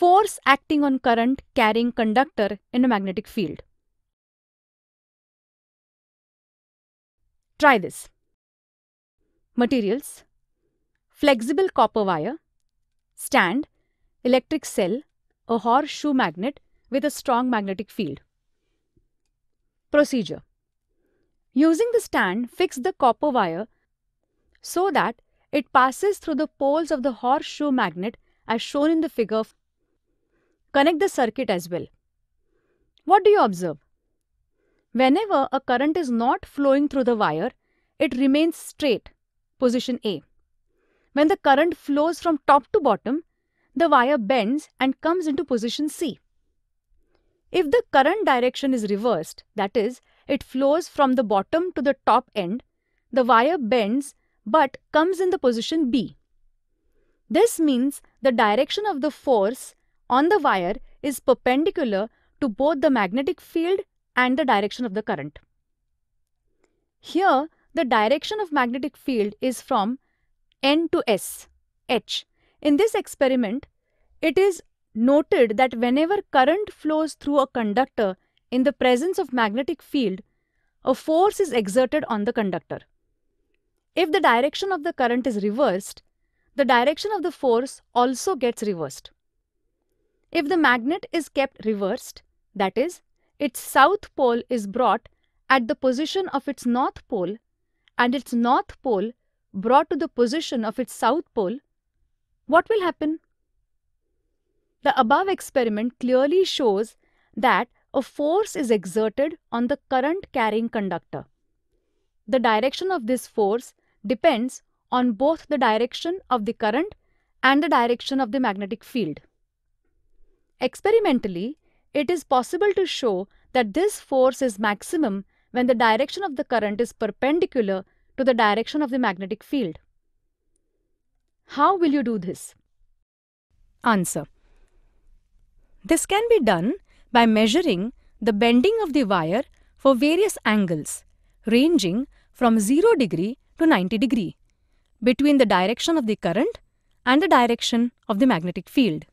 force acting on current carrying conductor in a magnetic field. Try this. Materials: flexible copper wire, stand, electric cell, a horseshoe magnet with a strong magnetic field. Procedure: using the stand, fix the copper wire so that it passes through the poles of the horseshoe magnet as shown in the figure. Connect the circuit as well. What do you observe? Whenever a current is not flowing through the wire, it remains straight, position A. When the current flows from top to bottom, the wire bends and comes into position C. If the current direction is reversed, that is, it flows from the bottom to the top end, the wire bends but comes in the position B. This means the direction of the force on the wire is perpendicular to both the magnetic field and the direction of the current. Here, the direction of magnetic field is from N to S, H. In this experiment, it is noted that whenever current flows through a conductor in the presence of magnetic field, a force is exerted on the conductor. If the direction of the current is reversed, the direction of the force also gets reversed. If the magnet is kept reversed, that is, its south pole is brought at the position of its north pole and its north pole brought to the position of its south pole, what will happen? The above experiment clearly shows that a force is exerted on the current-carrying conductor. The direction of this force depends on both the direction of the current and the direction of the magnetic field. Experimentally, it is possible to show that this force is maximum when the direction of the current is perpendicular to the direction of the magnetic field. How will you do this? Answer. This can be done by measuring the bending of the wire for various angles, ranging from 0 degree to 90 degree, between the direction of the current and the direction of the magnetic field.